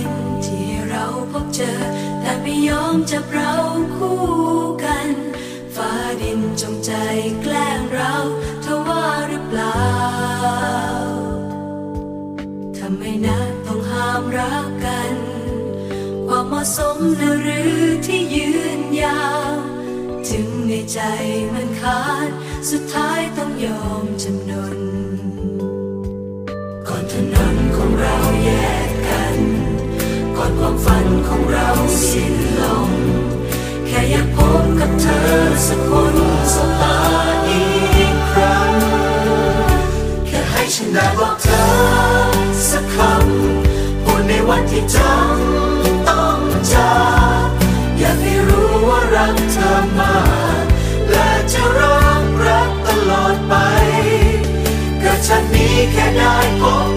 ห็นที่เราพบเจอแต่ไม่ยอมจับเราคู่กันฟ้าดินจงใจแกล้งเราเธอว่าหรือเปล่าทำไมนะต้องห้ามรักกันความเหมาะสมหรือที่ยืนยาวถึงในใจมันขาดสุดท้ายต้องยอมจำนนก่อนถนนของเราแยกกันก่อนความฝันของเราสิ้นลงแค่อยากพบกับเธอสักคนสักตาอีกครั้งแค่ให้ฉันได้บอกเธอสักคำพูดในวันที่จำต้องจากอยากให้รู้ว่ารักเธอมากและจะรักตลอดไปกระชั้นนี้แค่ได้พบ